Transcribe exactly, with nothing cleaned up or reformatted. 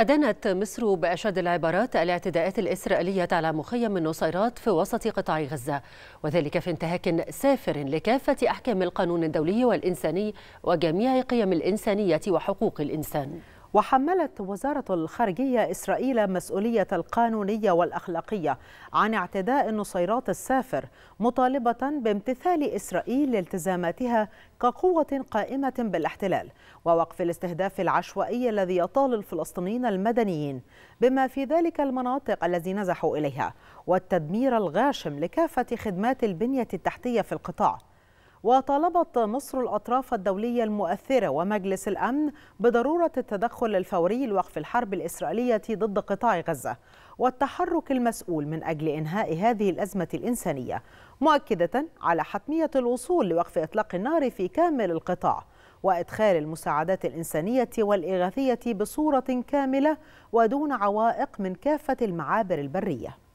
أدانت مصر بأشد العبارات الاعتداءات الإسرائيلية على مخيم النصيرات في وسط قطاع غزة، وذلك في انتهاك سافر لكافة أحكام القانون الدولي والإنساني وجميع قيم الإنسانية وحقوق الإنسان. وحملت وزارة الخارجية إسرائيل مسؤولية القانونية والأخلاقية عن اعتداء النصيرات السافر، مطالبة بامتثال إسرائيل لالتزاماتها كقوة قائمة بالاحتلال ووقف الاستهداف العشوائي الذي يطال الفلسطينيين المدنيين بما في ذلك المناطق التي نزحوا إليها، والتدمير الغاشم لكافة خدمات البنية التحتية في القطاع. وطالبت مصر الأطراف الدولية المؤثرة ومجلس الأمن بضرورة التدخل الفوري لوقف الحرب الإسرائيلية ضد قطاع غزة والتحرك المسؤول من أجل إنهاء هذه الأزمة الإنسانية، مؤكدة على حتمية الوصول لوقف إطلاق النار في كامل القطاع وإدخال المساعدات الإنسانية والإغاثية بصورة كاملة ودون عوائق من كافة المعابر البرية.